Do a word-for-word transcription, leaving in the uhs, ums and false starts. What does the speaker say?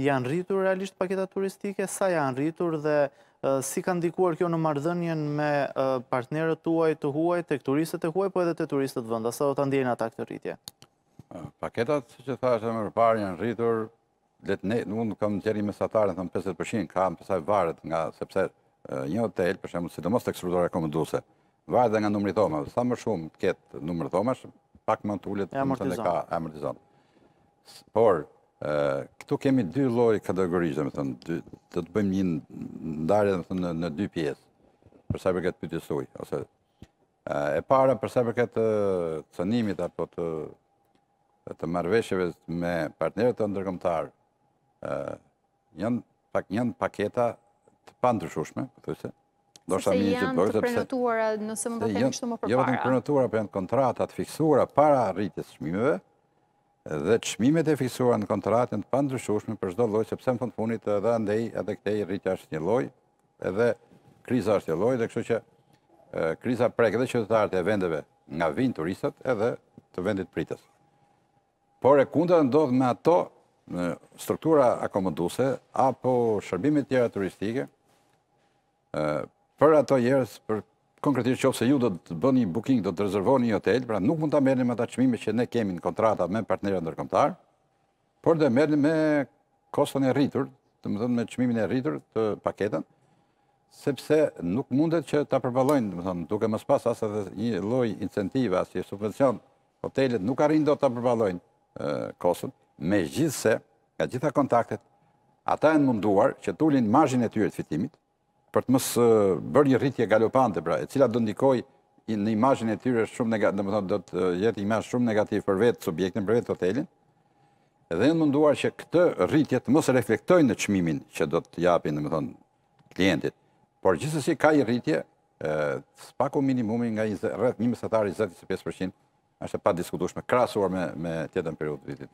janë rritur realisht paketat turistike, sa janë rritur dhe uh, si kanë ndikuar kjo në marrëdhënien me uh, partnerët tuaj të huaj, tek turistët e huaj, po edhe te turistët vend, sa do ta ndjejnë ata këtë rritje? Uh, paketat që thashë më parë janë rritur, le të ne, unë kam qenë mesatarën thon pesëdhjetë përqind, kam pasaj varet nga sepse uh, një hotel, për shembull, sidomos tek struktura rekomenduese, varet nga numri i dhomash, sa më shumë të ketë numër dhomash, pak më tulet mund të ka amortizon. Por Uh, këtu kemi dy lloj kategorish, domethënë, dy, do të bëjmë një ndarje domethënë në, në dy pjesë. Për sa i përket pyetjes tuaj, ose uh, e para për sa i përket uh, cënimit apo të të marrëveshjeve me partnerët ndërkombëtar, uh, janë pak janë paketa të pandryshueshme, pothuajse. Do të themi që të prenotuara, nëse mund të themi kështu më përpara. Jo vetëm prenotuara, por janë kontrata të fiksuara para arritjes së çmimeve. Dhe çmimet e fiksuara në kontratë janë të pandryshueshme për çdo lloj, sepse në fund funit edhe andej edhe këtej rritja është një lloj, edhe kriza është një lloj, dhe kështu që e, kriza prek edhe qytetarët e vendeve nga vinë turistët edhe të vendit pritës. Por e kundërta ndodh me ato në struktura akomoduese apo shërbime të tjera turistike, e, për ato njerëz për konkretisht, nëse ju do të bëni booking, do të rezervoni një hotel, pra nuk mund ta merrni me ata çmime që ne kemi në kontrata me partnerët ndërkombëtar, por do merrni me koston e rritur, domethënë me çmimin e rritur të paketën, sepse nuk mundet që ta përballojnë, domethënë duke mos pas as edhe një lloj incentivi, as një subvencion, hotelet nuk arrin dot ta përballojnë koston. Megjithëse, nga gjitha kontaktet, ata janë munduar që të ulin marzhin e tyre të fitimit, për të mos bërë një rritje galopante, pra, e cila do ndikoj në imazhin e tyre shumë negativ, domethënë do të jetë imazh shumë negativ për vetë subjektin, për vetë hotelin. Dhe janë munduar që këtë rritje të mos reflektojnë në çmimin që do të japin, domethënë, klientit. Por gjithsesi ka një rritje, spaku minimumi nga rreth një mesatari dizet dizet e pesë përqind, është e padiskutueshme krahasuar me me tjetër periudhë vitit.